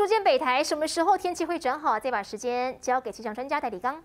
逐渐北台，什么时候天气会转好？再把时间交给气象专家戴礼刚。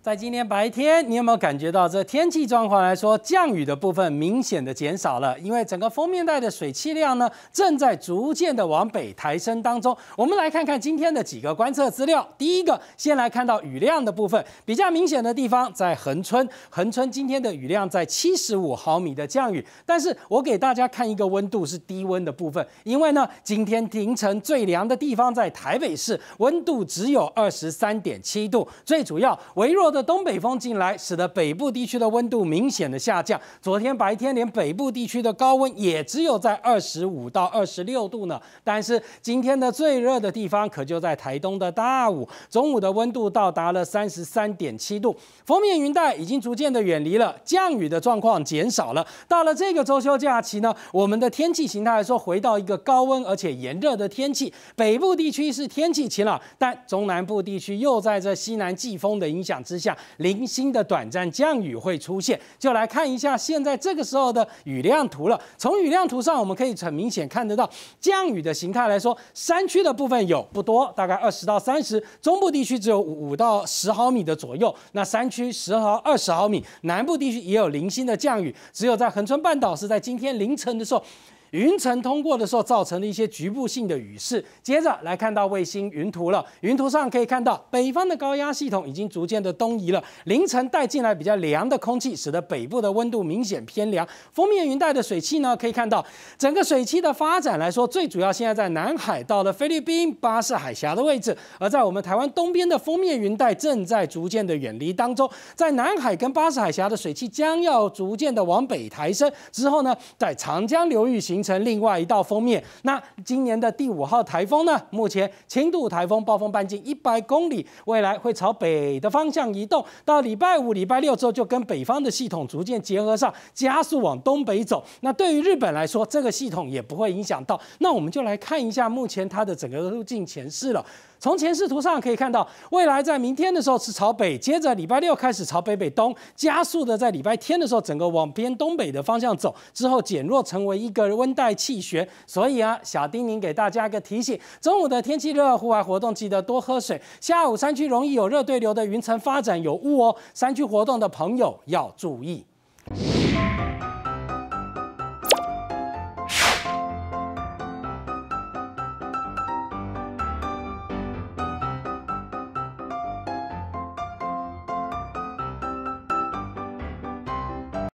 在今天白天，你有没有感觉到这天气状况来说，降雨的部分明显的减少了？因为整个封面带的水汽量呢，正在逐渐的往北抬升当中。我们来看看今天的几个观测资料。第一个，先来看到雨量的部分，比较明显的地方在恒春。恒春今天的雨量在75毫米的降雨，但是我给大家看一个温度是低温的部分，因为呢，今天凌晨最凉的地方在台北市，温度只有23.7度，最主要微弱 的东北风进来，使得北部地区的温度明显的下降。昨天白天连北部地区的高温也只有在25到26度呢。但是今天的最热的地方可就在台东的大武，中午的温度到达了33.7度。封面云带已经逐渐的远离了，降雨的状况减少了。到了这个周休假期呢，我们的天气形态来说，回到一个高温而且炎热的天气。北部地区是天气晴朗，但中南部地区又在这西南季风的影响之下， 零星的短暂降雨会出现，就来看一下现在这个时候的雨量图了。从雨量图上，我们可以很明显看得到降雨的形态来说，山区的部分有不多，大概20到30；中部地区只有5到10毫米的左右。那山区10到20毫米，南部地区也有零星的降雨，只有在恒春半岛是在今天凌晨的时候， 云层通过的时候，造成了一些局部性的雨势。接着来看到卫星云图了，云图上可以看到北方的高压系统已经逐渐的东移了，凌晨带进来比较凉的空气，使得北部的温度明显偏凉。封面云带的水汽呢，可以看到整个水汽的发展来说，最主要现在在南海到了菲律宾巴士海峡的位置，而在我们台湾东边的封面云带正在逐渐的远离当中，在南海跟巴士海峡的水汽将要逐渐的往北抬升，之后呢，在长江流域形 成另外一道封面。那今年的第5号台风呢？目前轻度台风，暴风半径100公里，未来会朝北的方向移动。到礼拜5、礼拜6之后，就跟北方的系统逐渐结合上，加速往东北走。那对于日本来说，这个系统也不会影响到。那我们就来看一下目前它的整个路径前势了。 从前视图上可以看到，未来在明天的时候是朝北，接着礼拜6开始朝北东，加速的在礼拜天的时候，整个往偏东北的方向走，之后减弱成为一个温带气旋。所以啊，小叮咛给大家一个提醒：中午的天气热，户外活动记得多喝水。下午山区容易有热对流的云层发展有雾哦，山区活动的朋友要注意。